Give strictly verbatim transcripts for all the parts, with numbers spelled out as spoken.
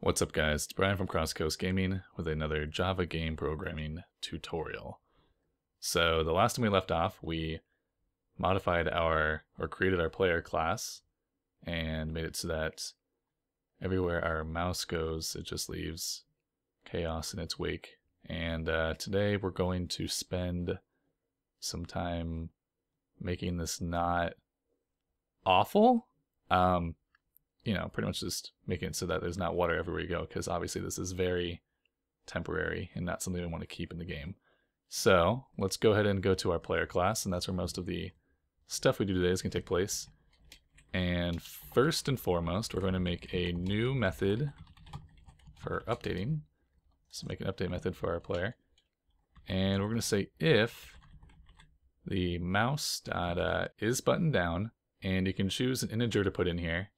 What's up guys, it's Brian from Cross Coast Gaming with another Java game programming tutorial. So the last time we left off, we modified our, or created our player class and made it so that everywhere our mouse goes, it just leaves chaos in its wake. And uh, today we're going to spend some time making this not awful. Um, you know, pretty much just making it so that there's not water everywhere you go, because obviously this is very temporary and not something we want to keep in the game. So let's go ahead and go to our player class, and that's where most of the stuff we do today is going to take place. And first and foremost, we're going to make a new method for updating. So make an update method for our player. And we're going to say if the mouse dot, uh, is button down, and you can choose an integer to put in here.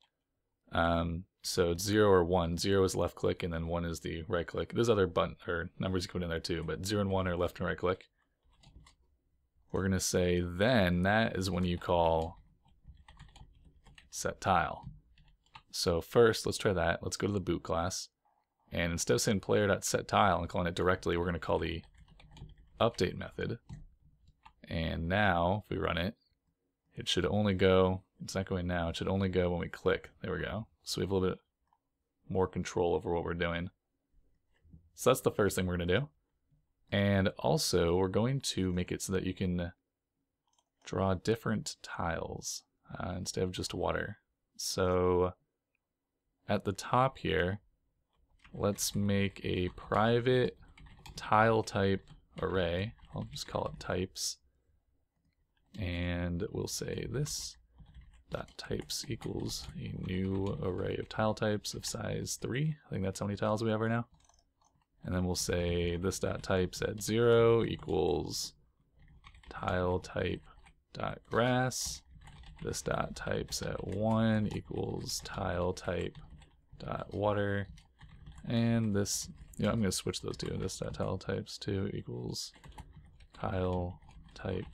Um, so it's zero or one. Zero is left click, and then one is the right click. There's other button or numbers you can put in there too, but zero and one are left and right click. We're gonna say then that is when you call set tile. So first, let's try that. Let's go to the boot class, and instead of saying player.setTile and calling it directly, we're gonna call the update method. And now if we run it, it should only go, it's not going now, it should only go when we click. There we go. So we have a little bit more control over what we're doing. So that's the first thing we're going to do. And also, we're going to make it so that you can draw different tiles uh, instead of just water. So at the top here, let's make a private tile type array. I'll just call it types. And we'll say this dot types equals a new array of tile types of size three. I think that's how many tiles we have right now. And then we'll say this dot types at zero equals tile type dot grass. This dot types at one equals tile type dot water. And this, you know, I'm going to switch those two. This dot tile types two equals tile type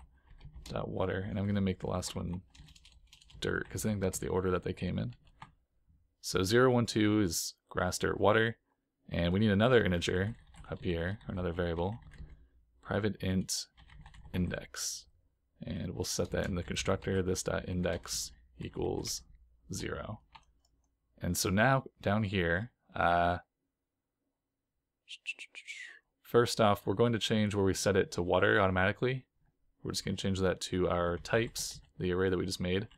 dot water, and I'm going to make the last one dirt, because I think that's the order that they came in. So zero, one, two is grass, dirt, water, and we need another integer up here, or another variable, private int index, and we'll set that in the constructor. This dot index equals zero. And so now down here, uh, first off, we're going to change where we set it to water automatically. We're just going to change that to our types, the array that we just made,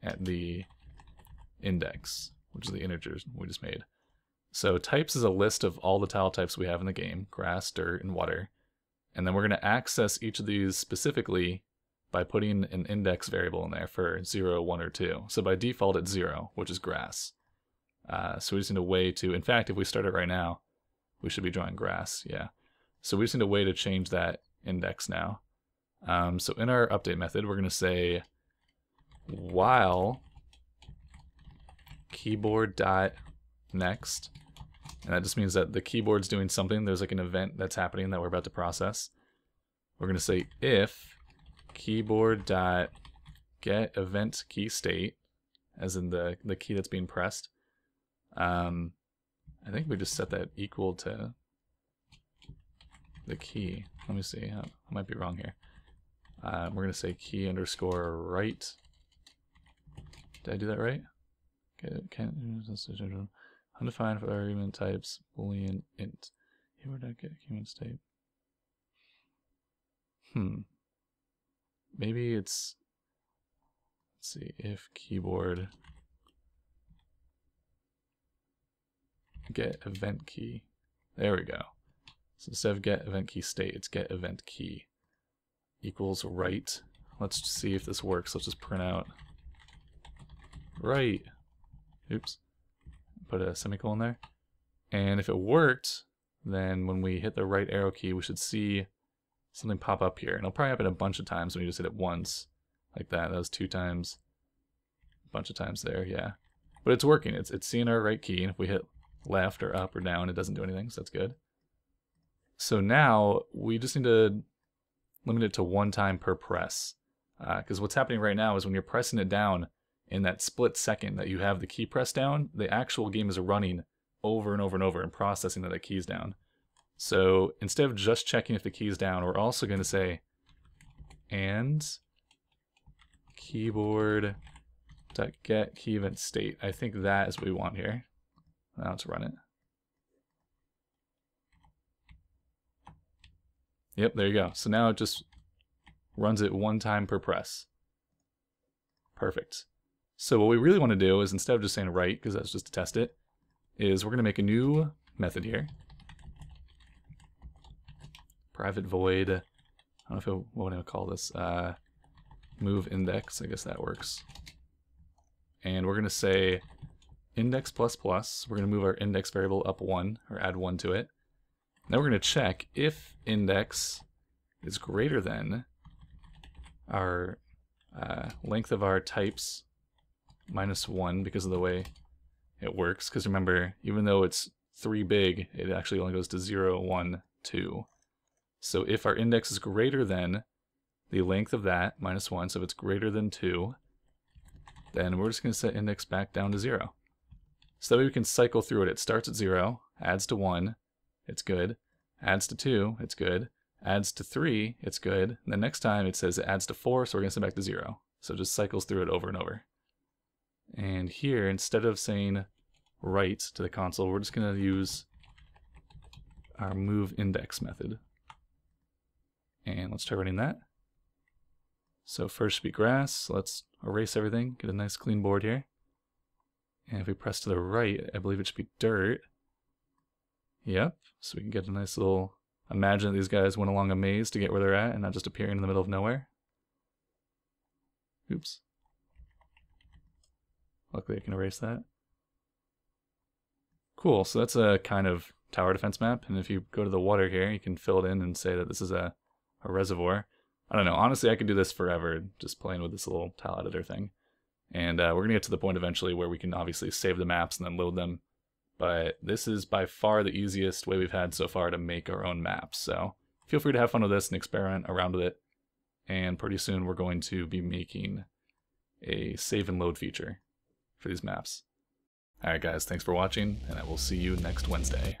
at the index, which is the integers we just made. So types is a list of all the tile types we have in the game, grass, dirt, and water. And then we're going to access each of these specifically by putting an index variable in there for zero, one, or two. So by default, it's zero, which is grass. Uh, so we just need a way to, in fact, if we start it right now, we should be drawing grass, yeah. So we just need a way to change that index now. Um, so in our update method, we're going to say while keyboard.next, and that just means that the keyboard's doing something. There's like an event that's happening that we're about to process. We're going to say if keyboard.getEventKeyState, as in the, the key that's being pressed. Um, I think we just set that equal to the key. Let me see. I might be wrong here. Uh, we're going to say key underscore right. Did I do that right? Undefined for argument types, boolean int. Humans type. Hmm. Maybe it's. Let's see. If keyboard get event key. There we go. So instead of get event key state, it's get event key equals right. Let's see if this works. Let's just print out right. Oops. Put a semicolon there. And if it worked, then when we hit the right arrow key, we should see something pop up here. And it'll probably happen a bunch of times when you just hit it once. Like that. That was two times. A bunch of times there, yeah. But it's working. It's, it's seeing our right key. And if we hit left or up or down, it doesn't do anything, so that's good. So now we just need to limit it to one time per press, because uh, what's happening right now is when you're pressing it down in that split second that you have the key pressed down, the actual game is running over and over and over and processing that the key's down. So instead of just checking if the key's down, we're also going to say and keyboard.get key event state. I think that is what we want here. Now let's run it. Yep, there you go. So now it just runs it one time per press. Perfect. So what we really want to do is, instead of just saying write, because that's just to test it, is we're going to make a new method here. Private void, I don't know if it, what I'm going to call this, uh, move index, I guess that works. And we're going to say index plus plus, we're going to move our index variable up one, or add one to it. Now we're going to check if index is greater than our uh, length of our types minus one, because of the way it works. Because remember, even though it's three big, it actually only goes to zero, one, two. So if our index is greater than the length of that, minus one, so if it's greater than two, then we're just going to set index back down to zero. So that way we can cycle through it. It starts at zero, adds to one, it's good, adds to two, it's good, adds to three, it's good, and the next time it says it adds to four, so we're going to set back to zero. So it just cycles through it over and over. And here, instead of saying write to the console, we're just going to use our move index method. And let's try running that. So first should be grass. Let's erase everything, get a nice clean board here. And if we press to the right, I believe it should be dirt. Yep, so we can get a nice little, imagine that these guys went along a maze to get where they're at and not just appearing in the middle of nowhere. Oops. Luckily I can erase that. Cool, so that's a kind of tower defense map, and if you go to the water here, you can fill it in and say that this is a a reservoir. I don't know, honestly I could do this forever, just playing with this little tile editor thing. And uh, we're going to get to the point eventually where we can obviously save the maps and then load them. But this is by far the easiest way we've had so far to make our own maps. So feel free to have fun with this and experiment around with it. And pretty soon we're going to be making a save and load feature for these maps. Alright guys, thanks for watching, and I will see you next Wednesday.